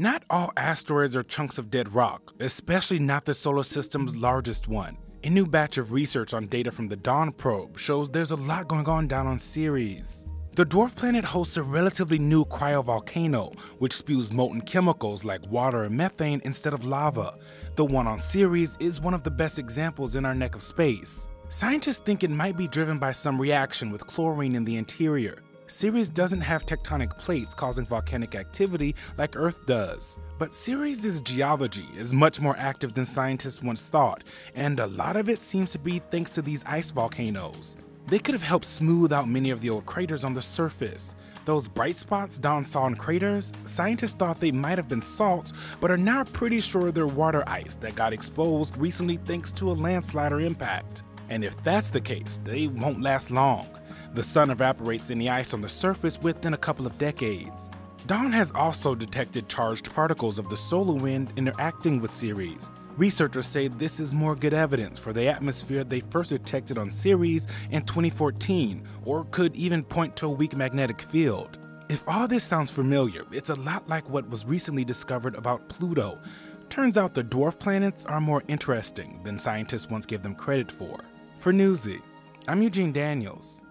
Not all asteroids are chunks of dead rock, especially not the solar system's largest one. A new batch of research on data from the Dawn probe shows there's a lot going on down on Ceres. The dwarf planet hosts a relatively new cryovolcano, which spews molten chemicals like water and methane instead of lava. The one on Ceres is one of the best examples in our neck of space. Scientists think it might be driven by some reaction with chlorine in the interior. Ceres doesn't have tectonic plates causing volcanic activity like Earth does. But Ceres' geology is much more active than scientists once thought, and a lot of it seems to be thanks to these ice volcanoes. They could have helped smooth out many of the old craters on the surface. Those bright spots Dawn saw in craters, scientists thought they might have been salts, but are now pretty sure they're water ice that got exposed recently thanks to a landslide or impact. And if that's the case, they won't last long. The sun evaporates any ice on the surface within a couple of decades. Dawn has also detected charged particles of the solar wind interacting with Ceres. Researchers say this is more good evidence for the atmosphere they first detected on Ceres in 2014, or could even point to a weak magnetic field. If all this sounds familiar, it's a lot like what was recently discovered about Pluto. Turns out the dwarf planets are more interesting than scientists once gave them credit for. For Newsy, I'm Eugene Daniels.